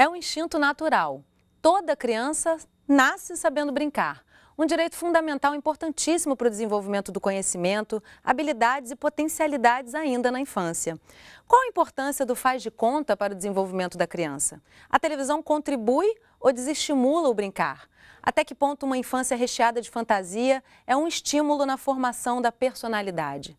É um instinto natural. Toda criança nasce sabendo brincar. Um direito fundamental importantíssimo para o desenvolvimento do conhecimento, habilidades e potencialidades ainda na infância. Qual a importância do faz de conta para o desenvolvimento da criança? A televisão contribui ou desestimula o brincar? Até que ponto uma infância recheada de fantasia é um estímulo na formação da personalidade?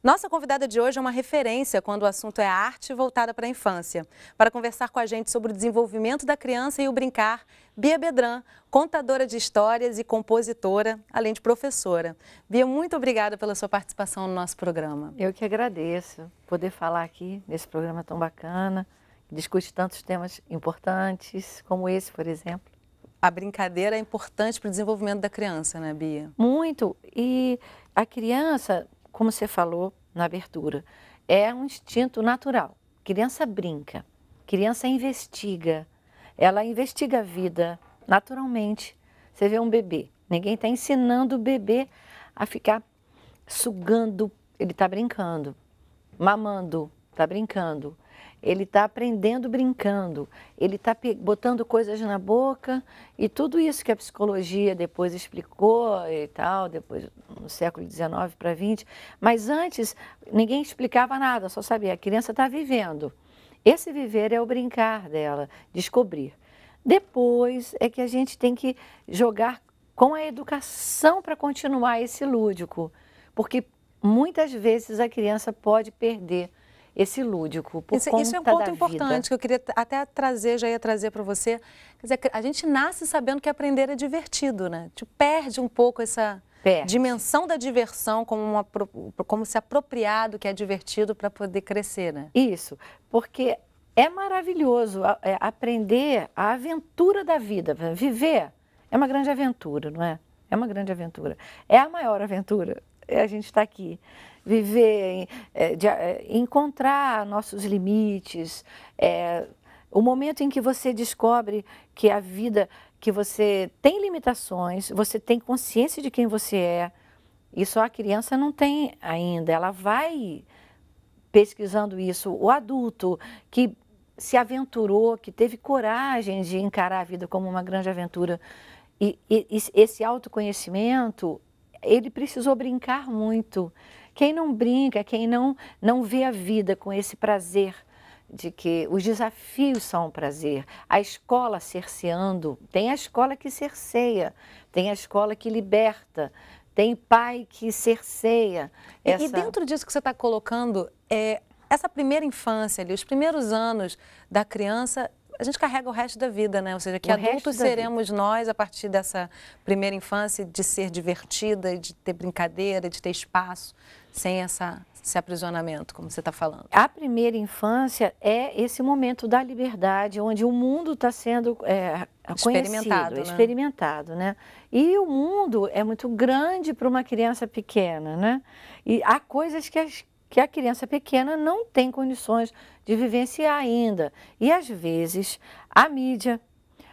Nossa convidada de hoje é uma referência quando o assunto é a arte voltada para a infância. Para conversar com a gente sobre o desenvolvimento da criança e o brincar, Bia Bedran, contadora de histórias e compositora, além de professora. Bia, muito obrigada pela sua participação no nosso programa. Eu que agradeço poder falar aqui nesse programa tão bacana, que discute tantos temas importantes, como esse, por exemplo. A brincadeira é importante para o desenvolvimento da criança, né, Bia? Muito. E a criança, como você falou na abertura, é um instinto natural. Criança brinca, criança investiga, ela investiga a vida naturalmente. Você vê um bebê, ninguém está ensinando o bebê a ficar sugando, ele está brincando, mamando, está brincando, ele está aprendendo brincando, ele está botando coisas na boca e tudo isso que a psicologia depois explicou e tal, depois no século XIX para XX, mas antes ninguém explicava nada, só sabia, a criança está vivendo. Esse viver é o brincar dela, descobrir. Depois é que a gente tem que jogar com a educação para continuar esse lúdico, porque muitas vezes a criança pode perder esse lúdico, por conta da vida. Isso é um ponto importante que eu queria até trazer, já ia trazer para você. Quer dizer, a gente nasce sabendo que aprender é divertido, né? A gente perde um pouco essa dimensão da diversão como se apropriar do que é divertido para poder crescer, né? Isso, porque é maravilhoso aprender a aventura da vida. Viver é uma grande aventura, não é? É uma grande aventura. É a maior aventura. A gente está aqui, viver, encontrar nossos limites, o momento em que você descobre que a vida, que você tem limitações, você tem consciência de quem você é, e só a criança não tem ainda, ela vai pesquisando isso. O adulto que se aventurou, que teve coragem de encarar a vida como uma grande aventura, e esse autoconhecimento, ele precisou brincar muito. Quem não brinca, quem não vê a vida com esse prazer de que os desafios são um prazer, a escola cerceando, tem a escola que cerceia, tem a escola que liberta, tem pai que cerceia. E dentro disso que você está colocando, essa primeira infância ali, os primeiros anos da criança, a gente carrega o resto da vida, né? Ou seja, que adultos seremos nós a partir dessa primeira infância, de ser divertida, de ter brincadeira, de ter espaço, sem esse aprisionamento, como você está falando. A primeira infância é esse momento da liberdade, onde o mundo está sendo conhecido, experimentado, né? E o mundo é muito grande para uma criança pequena, né? E há coisas que a criança pequena não tem condições de vivenciar ainda. E, às vezes, a mídia,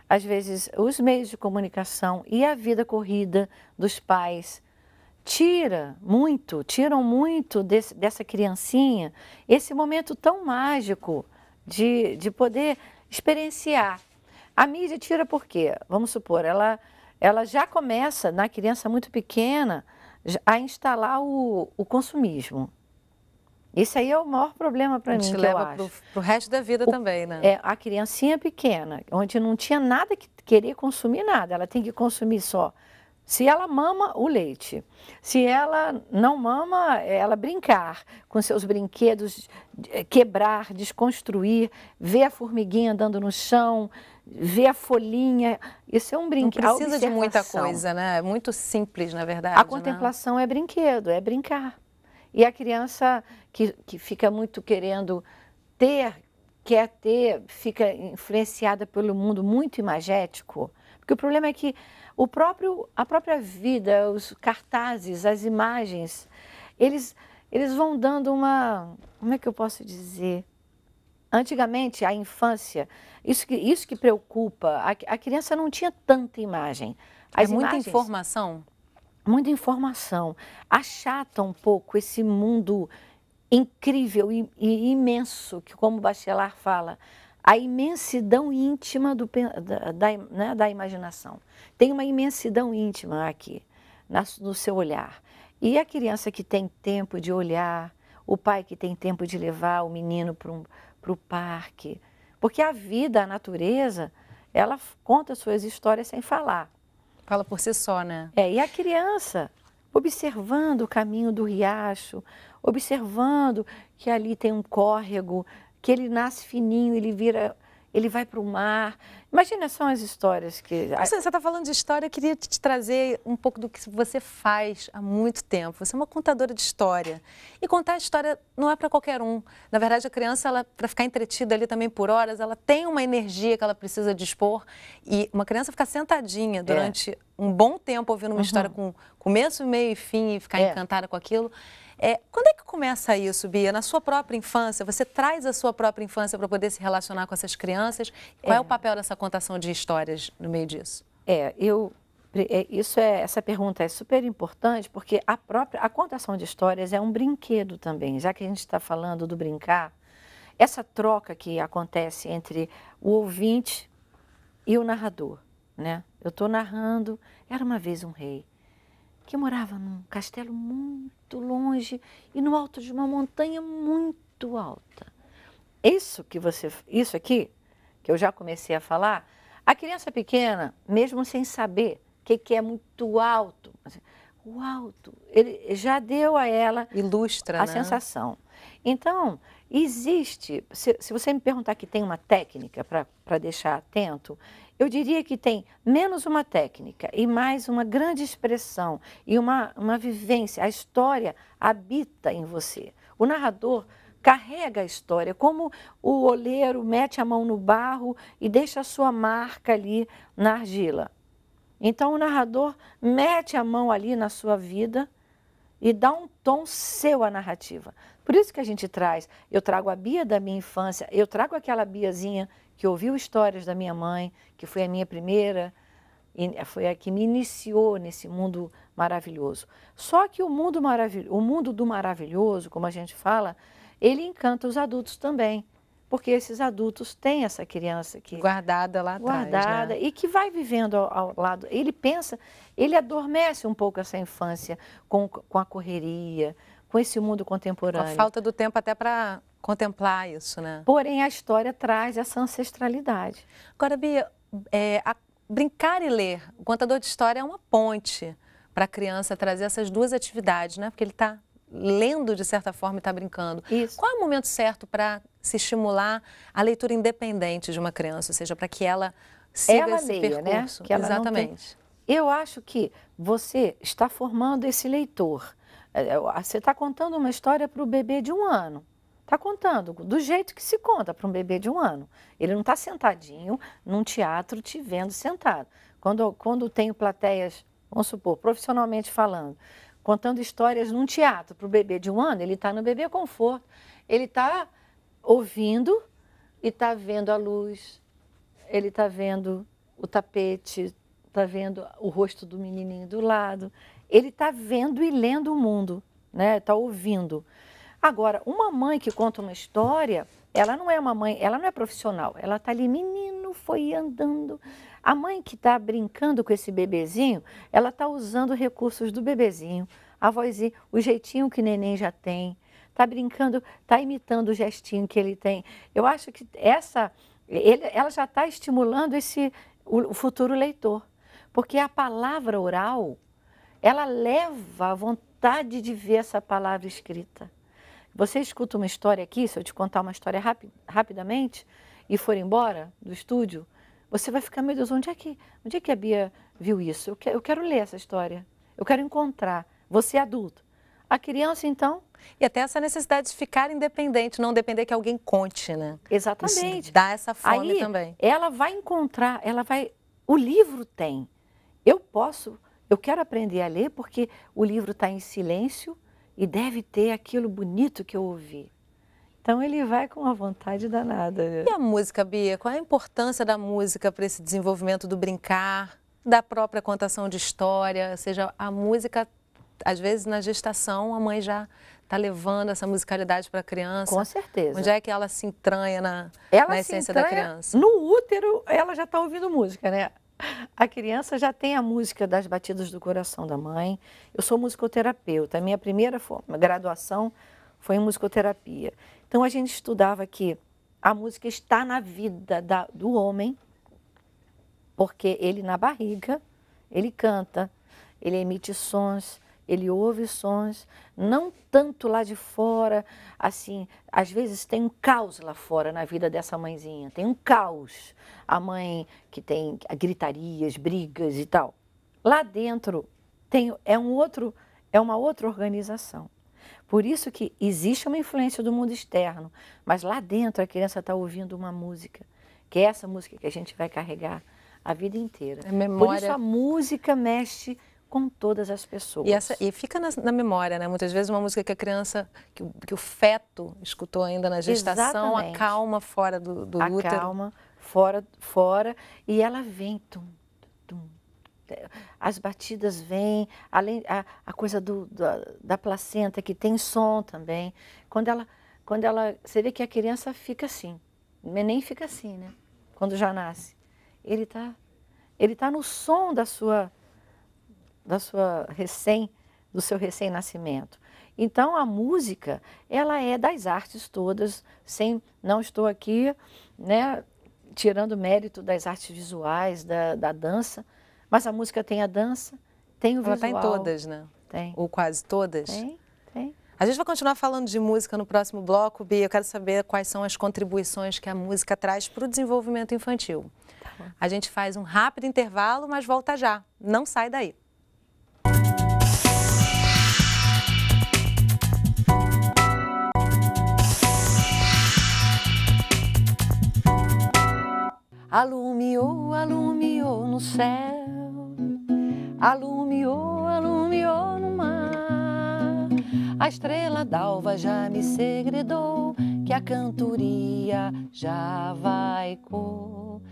às vezes, os meios de comunicação e a vida corrida dos pais tiram muito dessa criancinha esse momento tão mágico de poder experienciar. A mídia tira por quê? Vamos supor, ela já começa, na criança muito pequena, a instalar o consumismo. Isso aí é o maior problema para mim, que eu acho. A gente leva para o resto da vida também, né? A criancinha pequena, onde não tinha nada que querer consumir nada, ela tem que consumir só. Se ela mama, o leite. Se ela não mama, ela brincar com seus brinquedos, quebrar, desconstruir, ver a formiguinha andando no chão, ver a folhinha. Isso é um brinquedo. Não precisa de muita coisa, né? É muito simples, na verdade. A contemplação, né? É brinquedo, é brincar. E a criança que fica muito querendo ter, fica influenciada pelo mundo muito imagético. Porque o problema é que a própria vida, os cartazes, as imagens, eles vão dando uma... Como é que eu posso dizer? Antigamente, a infância, isso que preocupa, a criança não tinha tanta imagem. Muita informação? Muita informação, achata um pouco esse mundo incrível e imenso, que como o Bachelard fala, a imensidão íntima da imaginação. Tem uma imensidão íntima aqui, no seu olhar. E a criança que tem tempo de olhar, o pai que tem tempo de levar o menino para o parque. Porque a vida, a natureza, ela conta suas histórias sem falar. Fala por si só, né? É, e a criança, observando o caminho do riacho, observando que ali tem um córrego, que ele nasce fininho, ele vira... Ele vai para o mar. Imagina só as histórias que... Você está falando de história, eu queria te trazer um pouco do que você faz há muito tempo. Você é uma contadora de história. E contar a história não é para qualquer um. Na verdade, a criança, ela, para ficar entretida ali também por horas, ela tem uma energia que ela precisa dispor. E uma criança ficar sentadinha durante um bom tempo ouvindo uma história com começo, meio e fim e ficar encantada com aquilo... É, quando é que começa isso, Bia? Na sua própria infância, você traz a sua própria infância para poder se relacionar com essas crianças? Qual é o papel dessa contação de histórias no meio disso? Essa pergunta é super importante, porque a contação de histórias é um brinquedo também. Já que a gente está falando do brincar, essa troca que acontece entre o ouvinte e o narrador, né? Eu estou narrando, era uma vez um rei que morava num castelo muito longe e no alto de uma montanha muito alta. Isso aqui, que eu já comecei a falar, a criança pequena, mesmo sem saber o que, que é muito alto, o alto, ele já deu a ela a sensação. Então, existe, se você me perguntar que tem uma técnica para deixar atento, eu diria que tem menos uma técnica e mais uma grande expressão e uma vivência. A história habita em você. O narrador carrega a história, como o oleiro mete a mão no barro e deixa a sua marca ali na argila. Então, o narrador mete a mão ali na sua vida e dá um tom seu à narrativa. Por isso que a gente traz, eu trago a Bia da minha infância, eu trago aquela Biazinha que ouviu histórias da minha mãe, que foi a minha primeira, foi a que me iniciou nesse mundo maravilhoso. Só que o mundo do maravilhoso, como a gente fala, ele encanta os adultos também, porque esses adultos têm essa criança que... Guardada lá atrás, né? E que vai vivendo ao lado. Ele pensa, ele adormece um pouco essa infância com a correria, com esse mundo contemporâneo. A falta do tempo até para contemplar isso, né? Porém, a história traz essa ancestralidade. Agora, Bia, brincar e ler, o contador de história é uma ponte para a criança trazer essas duas atividades, né? Porque ele está lendo, de certa forma, e está brincando. Isso. Qual é o momento certo para se estimular a leitura independente de uma criança? Ou seja, para que ela siga esse percurso. Né? Que ela exatamente. Eu acho que você está formando esse leitor. Você está contando uma história para o bebê de 1 ano. Está contando do jeito que se conta para um bebê de 1 ano. Ele não está sentadinho num teatro te vendo sentado. Quando tenho plateias, vamos supor, profissionalmente falando, contando histórias num teatro para o bebê de 1 ano, ele está no bebê conforto. Ele está ouvindo e está vendo a luz, ele está vendo o tapete, está vendo o rosto do menininho do lado... Ele está vendo e lendo o mundo, né? Está ouvindo. Agora, uma mãe que conta uma história, ela não é uma mãe, ela não é profissional. Ela está ali, menino, foi andando. A mãe que está brincando com esse bebezinho, ela está usando recursos do bebezinho, a vozinha, o jeitinho que o neném já tem. Está brincando, está imitando o gestinho que ele tem. Eu acho que ela já está estimulando o futuro leitor, porque a palavra oral... Ela leva a vontade de ver essa palavra escrita. Você escuta uma história aqui, se eu te contar uma história rapidamente e for embora do estúdio, você vai ficar, meu Deus, onde é que a Bia viu isso? Eu quero ler essa história, eu quero encontrar, você adulto. A criança, então... E até essa necessidade de ficar independente, não depender que alguém conte, né? Exatamente. Isso dá essa fome aí, também. Ela vai encontrar, O livro tem. Eu quero aprender a ler porque o livro está em silêncio e deve ter aquilo bonito que eu ouvi. Então ele vai com uma vontade danada. E a música, Bia? Qual é a importância da música para esse desenvolvimento do brincar, da própria contação de história? Ou seja, a música, às vezes na gestação, a mãe já está levando essa musicalidade para a criança? Com certeza. Onde é que ela se entranha na essência da criança? No útero, ela já está ouvindo música, né? A criança já tem a música das batidas do coração da mãe. Eu sou musicoterapeuta. A minha primeira graduação foi em musicoterapia. Então, a gente estudava que a música está na vida do homem, porque ele, na barriga, ele canta, ele emite sons, ele ouve sons, não tanto lá de fora, assim, às vezes tem um caos lá fora na vida dessa mãezinha, tem um caos. A mãe que tem gritarias, brigas e tal. Lá dentro é uma outra organização. Por isso que existe uma influência do mundo externo, mas lá dentro a criança está ouvindo uma música, que é essa música que a gente vai carregar a vida inteira. A memória... Por isso a música mexe com todas as pessoas. E fica na memória, né? Muitas vezes uma música que a criança, que o feto escutou ainda na gestação, exatamente, acalma fora do útero. Acalma fora, e ela vem, tum. As batidas vêm, além a coisa da placenta, que tem som também. Quando ela, você vê que a criança fica assim, o neném fica assim, né? Quando já nasce. Ele tá no som do seu recém-nascimento. Então, a música, ela é das artes todas, não estou aqui, né, tirando mérito das artes visuais, da dança, mas a música tem a dança, tem o visual. Ela tá em todas, né? Tem. Ou quase todas? Tem. A gente vai continuar falando de música no próximo bloco, Bia. Eu quero saber quais são as contribuições que a música traz para o desenvolvimento infantil. Tá. A gente faz um rápido intervalo, mas volta já. Não sai daí. Alumiou no céu, alumiou no mar. A estrela d'alva já me segredou, que a cantoria já vai começar.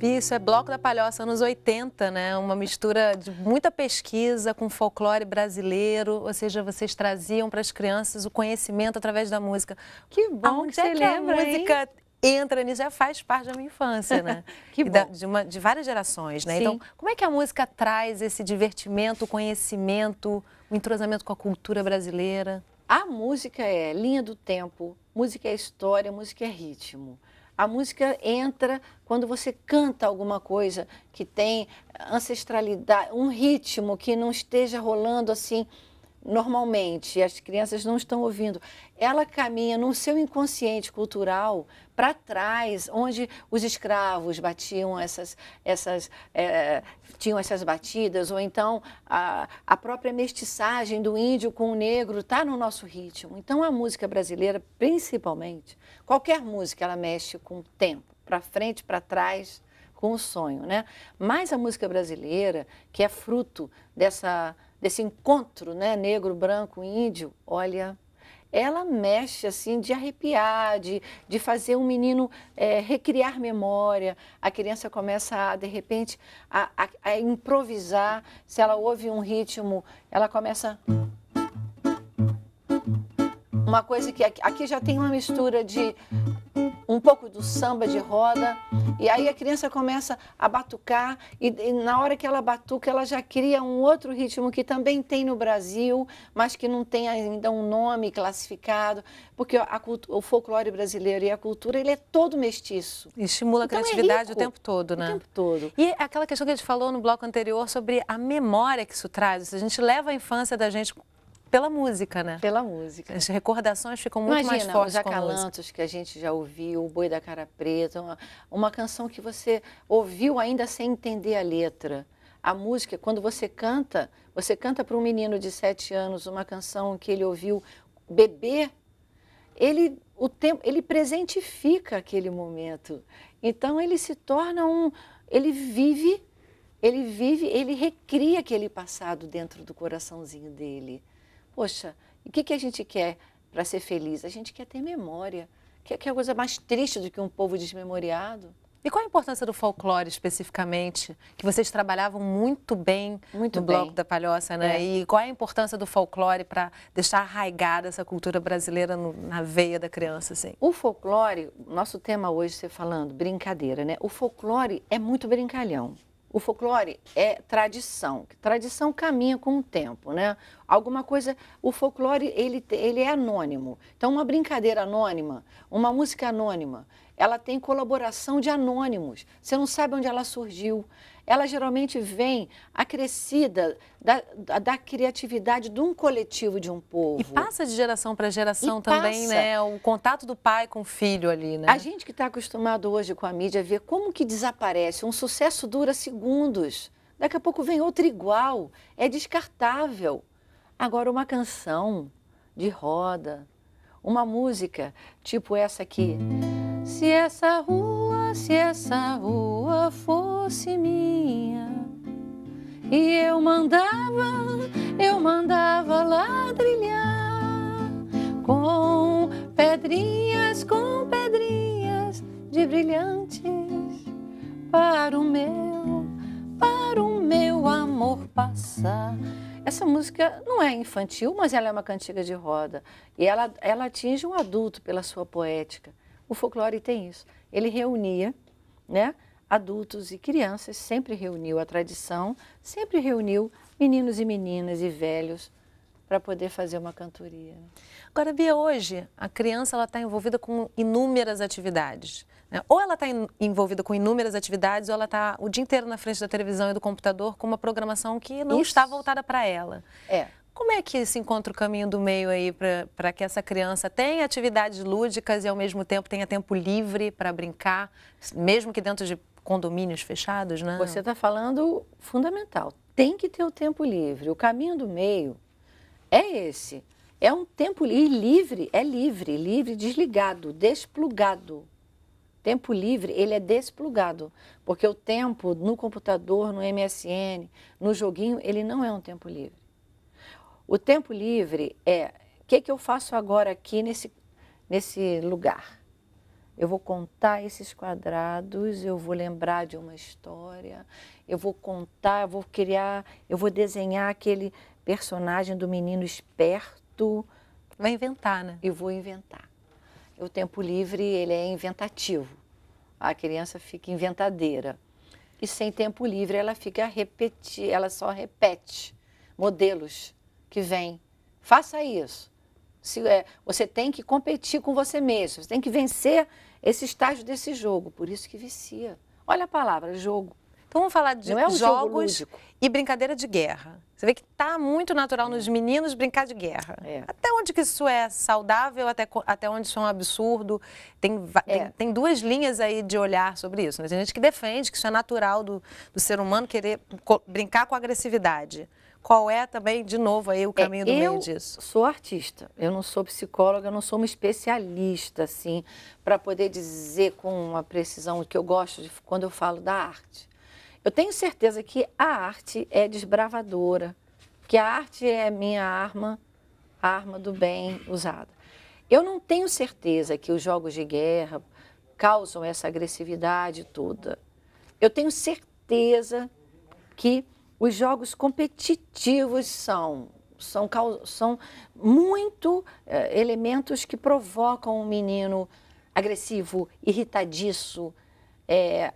Isso é Bloco da Palhoça, anos 80, né? Uma mistura de muita pesquisa com folclore brasileiro, ou seja, vocês traziam para as crianças o conhecimento através da música. Que bom que você lembra, a música, hein? Entra nisso, já faz parte da minha infância, né? Que bom. De várias gerações, né? Sim. Então, como é que a música traz esse divertimento, o conhecimento, o entrosamento com a cultura brasileira? A música é linha do tempo, música é história, música é ritmo. A música entra quando você canta alguma coisa que tem ancestralidade, um ritmo que não esteja rolando assim normalmente, as crianças não estão ouvindo. Ela caminha no seu inconsciente cultural para trás, onde os escravos batiam tinham essas batidas, ou então a própria mestiçagem do índio com o negro está no nosso ritmo. Então a música brasileira, principalmente, qualquer música, ela mexe com o tempo, para frente, para trás, com o sonho, né? Mas a música brasileira, que é fruto desse encontro, né, negro, branco, índio, olha, ela mexe assim de arrepiar, de fazer um menino recriar memória. A criança começa, de repente, a improvisar. Se ela ouve um ritmo, ela começa... Uma coisa que aqui já tem uma mistura de um pouco do samba de roda, e aí a criança começa a batucar, e na hora que ela batuca, ela já cria um outro ritmo que também tem no Brasil, mas que não tem ainda um nome classificado, porque o folclore brasileiro e a cultura, ele é todo mestiço. E estimula a criatividade o tempo todo, né? O tempo todo. E aquela questão que a gente falou no bloco anterior sobre a memória que isso traz, a gente leva a infância da gente... Pela música, né? Pela música. As recordações ficam muito mais fortes com a música. Imagina, os acalantos que a gente já ouviu, o Boi da Cara Preta, uma canção que você ouviu ainda sem entender a letra. A música, quando você canta para um menino de 7 anos uma canção que ele ouviu bebê, ele presentifica aquele momento. Então ele se torna ele recria aquele passado dentro do coraçãozinho dele. Poxa, o que a gente quer para ser feliz? A gente quer ter memória. Que é a coisa mais triste do que um povo desmemoriado? E qual a importância do folclore, especificamente? Que vocês trabalhavam muito bem no Bloco da Palhoça, né? É. E qual é a importância do folclore para deixar arraigada essa cultura brasileira na veia da criança, assim? O folclore, nosso tema hoje, você falando, brincadeira, né? O folclore é muito brincalhão. O folclore é tradição. Tradição caminha com o tempo, né? Alguma coisa... O folclore, ele é anônimo. Então, uma brincadeira anônima, uma música anônima, ela tem colaboração de anônimos. Você não sabe onde ela surgiu. Ela geralmente vem acrescida da criatividade de um coletivo, de um povo. E passa de geração para geração também, né? O contato do pai com o filho ali, né? A gente que está acostumado hoje com a mídia vê como que desaparece. Um sucesso dura segundos. Daqui a pouco vem outro igual. É descartável. Agora, uma canção de roda, uma música tipo essa aqui... Se essa rua fosse minha, e eu mandava ladrilhar com pedrinhas de brilhantes para o meu amor passar. Essa música não é infantil, mas ela é uma cantiga de roda e ela atinge um adulto pela sua poética. O folclore tem isso. Ele reunia, né, adultos e crianças, sempre reuniu a tradição, sempre reuniu meninos e meninas e velhos para poder fazer uma cantoria. Agora, Bia, hoje a criança ela está envolvida com inúmeras atividades, né? Ou ela está envolvida com inúmeras atividades, ou ela está o dia inteiro na frente da televisão e do computador com uma programação que não está voltada para ela. É. Como é que se encontra o caminho do meio aí para que essa criança tenha atividades lúdicas e, ao mesmo tempo, tenha tempo livre para brincar, mesmo que dentro de condomínios fechados, né? Você está falando fundamental. Tem que ter o tempo livre. O caminho do meio é esse. É um tempo livre, é livre, desligado, desplugado. Tempo livre, ele é desplugado, porque o tempo no computador, no MSN, no joguinho, ele não é um tempo livre. O tempo livre é, o que eu faço agora aqui nesse lugar? Eu vou contar esses quadrados, eu vou lembrar de uma história, eu vou contar, eu vou criar, eu vou desenhar aquele personagem do menino esperto. Vai inventar, né? Eu vou inventar. O tempo livre, ele é inventativo. A criança fica inventadeira. E sem tempo livre, ela fica ela só repete modelos que vem. Faça isso. Você tem que competir com você mesmo, você tem que vencer esse estágio desse jogo, por isso que vicia. Olha a palavra, jogo. Então vamos falar de jogos e brincadeira de guerra. Você vê que está muito natural nos meninos brincar de guerra. É. Até onde que isso é saudável, até onde isso é um absurdo. Tem duas linhas aí de olhar sobre isso, né? Tem gente que defende que isso é natural do ser humano querer brincar com agressividade. Qual é também, de novo, aí o caminho do meio disso? Eu sou artista, eu não sou psicóloga, eu não sou uma especialista, assim, para poder dizer com uma precisão o que eu gosto quando eu falo da arte. Eu tenho certeza que a arte é desbravadora, que a arte é minha arma, a arma do bem usada. Eu não tenho certeza que os jogos de guerra causam essa agressividade toda. Eu tenho certeza que os jogos competitivos são muito elementos que provocam um menino agressivo, irritadiço,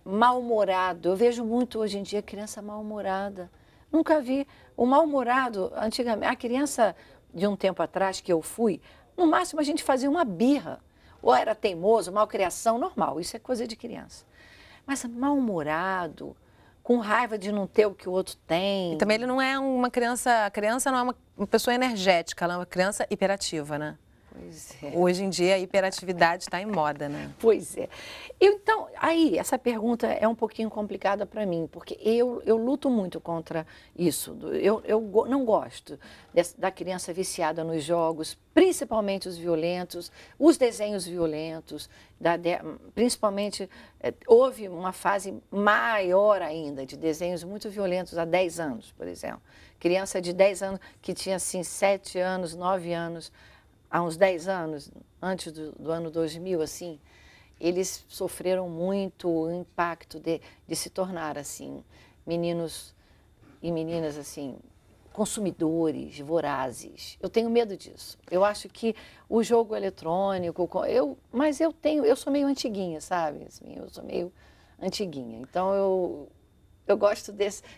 mal-humorado. Eu vejo muito hoje em dia criança mal-humorada. Nunca vi o mal-humorado. Antigamente, a criança de um tempo atrás que eu fui, no máximo a gente fazia uma birra. Ou era teimoso, malcriação, normal. Isso é coisa de criança. Mas mal-humorado, com raiva de não ter o que o outro tem. E também ele não é uma criança, a criança não é uma pessoa energética, ela é uma criança hiperativa, né? Pois é. Hoje em dia a hiperatividade está em moda, né? Pois é. Então, aí, essa pergunta é um pouquinho complicada para mim, porque eu luto muito contra isso. Eu não gosto da criança viciada nos jogos, principalmente os violentos, os desenhos violentos, principalmente houve uma fase maior ainda de desenhos muito violentos há 10 anos, por exemplo. Criança de 10 anos, que tinha assim 7 anos, 9 anos, há uns 10 anos, antes do ano 2000, assim, eles sofreram muito o impacto de se tornar assim meninos e meninas assim consumidores, vorazes. Eu tenho medo disso. Eu acho que o jogo eletrônico, eu sou meio antiguinha, sabe? Eu sou meio antiguinha. Então eu gosto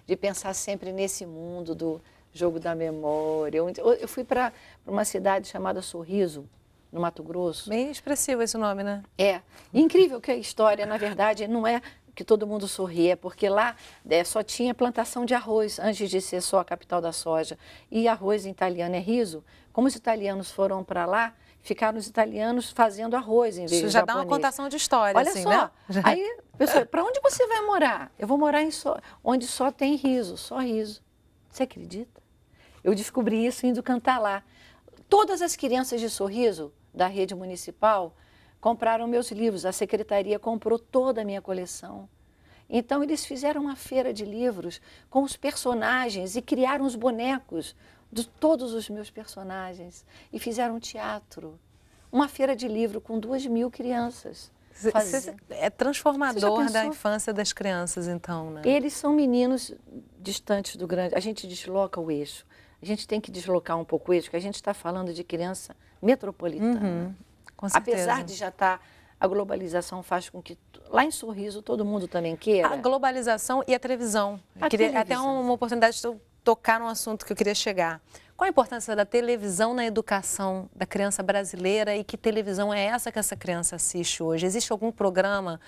de pensar sempre nesse mundo do jogo da memória. Eu fui para uma cidade chamada Sorriso, no Mato Grosso. Bem expressivo esse nome, né? É. Incrível que a história, na verdade, não é que todo mundo sorria, é porque lá só tinha plantação de arroz, antes de ser só a capital da soja. E arroz em italiano é riso. Como os italianos foram para lá, ficaram os italianos fazendo arroz em vez de japonês. Isso já dá uma contação de história, olha assim, só, né? Aí, pessoal, para onde você vai morar? Eu vou morar onde só tem riso, só riso. Você acredita? Eu descobri isso indo cantar lá. Todas as crianças de Sorriso, da rede municipal, compraram meus livros, a secretaria comprou toda a minha coleção. Então, eles fizeram uma feira de livros com os personagens e criaram os bonecos de todos os meus personagens. E fizeram um teatro, uma feira de livro com 2.000 crianças. É transformador da infância das crianças, então, né? Eles são meninos distantes do grande. A gente desloca o eixo. A gente tem que deslocar um pouco o eixo, porque a gente está falando de criança metropolitana. Uhum. Apesar de já estar, a globalização faz com que, lá em Sorriso, todo mundo também queira. A globalização e a televisão. Eu queria até uma oportunidade de tocar num assunto que eu queria chegar. Qual a importância da televisão na educação da criança brasileira e que televisão é essa que essa criança assiste hoje? Existe algum programa,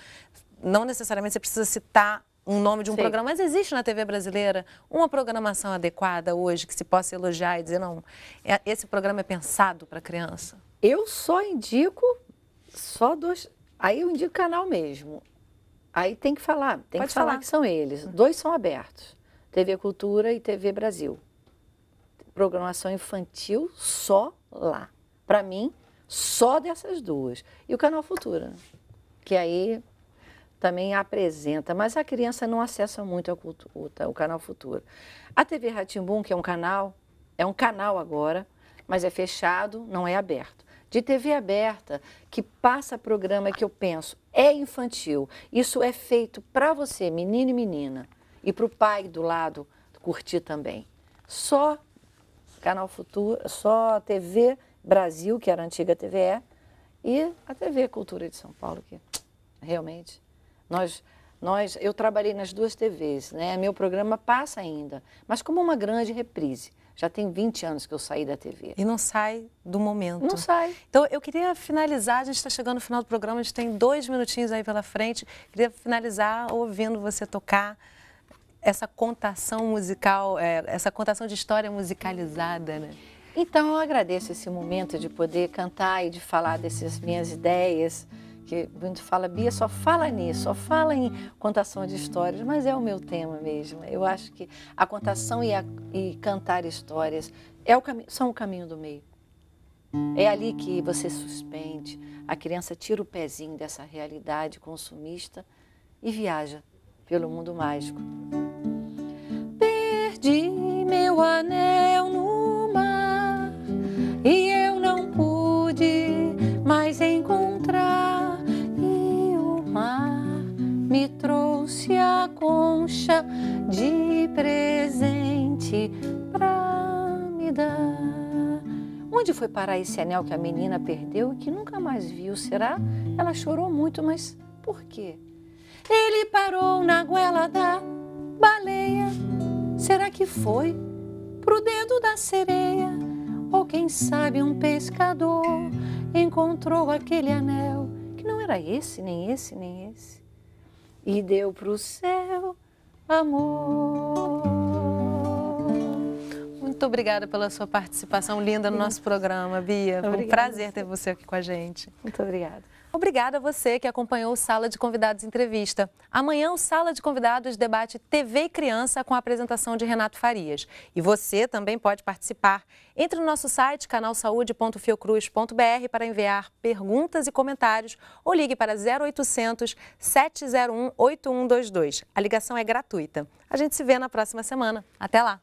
não necessariamente você precisa citar um nome de um programa, mas existe na TV brasileira uma programação adequada hoje que se possa elogiar e dizer, não, esse programa é pensado para a criança? Eu só indico, aí eu indico canal mesmo. Aí tem que falar, tem que falar que são eles. Dois são abertos, TV Cultura e TV Brasil. Programação infantil só lá. Para mim, só dessas duas. E o Canal Futura, que aí também apresenta, mas a criança não acessa muito a cultura, o Canal Futura. A TV Rá-Tim-Bum, que é um canal agora, mas é fechado, não é aberto. De TV aberta, que passa programa que eu penso, é infantil. Isso é feito para você, menino e menina, e para o pai do lado curtir também. Só Canal Futura, só TV Brasil, que era a antiga TVE, e a TV Cultura de São Paulo, que realmente eu trabalhei nas duas TVs, né? Meu programa passa ainda, mas como uma grande reprise. Já tem 20 anos que eu saí da TV. E não sai do momento. Não sai. Então, eu queria finalizar, a gente está chegando no final do programa, a gente tem 2 minutinhos aí pela frente. Queria finalizar ouvindo você tocar essa contação musical, essa contação de história musicalizada, né? Então, eu agradeço esse momento de poder cantar e de falar dessas minhas ideias, que muito fala, Bia, só fala nisso, só fala em contação de histórias, mas é o meu tema mesmo. Eu acho que a contação e cantar histórias são o caminho do meio. É ali que você suspende, a criança tira o pezinho dessa realidade consumista e viaja pelo mundo mágico. Perdi meu anel no mar e eu não pude mais encontrar. Me trouxe a concha de presente pra me dar. Onde foi parar esse anel que a menina perdeu e que nunca mais viu? Será? Ela chorou muito, mas por quê? Ele parou na goela da baleia. Será que foi pro dedo da sereia? Ou quem sabe um pescador encontrou aquele anel que não era esse, nem esse, nem esse. E deu pro céu amor. Muito obrigada pela sua participação linda no nosso programa, Bia. Foi um prazer ter você aqui com a gente. Muito obrigada. Obrigada a você que acompanhou o Sala de Convidados Entrevista. Amanhã o Sala de Convidados debate TV e Criança com a apresentação de Renato Farias. E você também pode participar. Entre no nosso site canalsaude.fiocruz.br para enviar perguntas e comentários ou ligue para 0800 701 8122. A ligação é gratuita. A gente se vê na próxima semana. Até lá!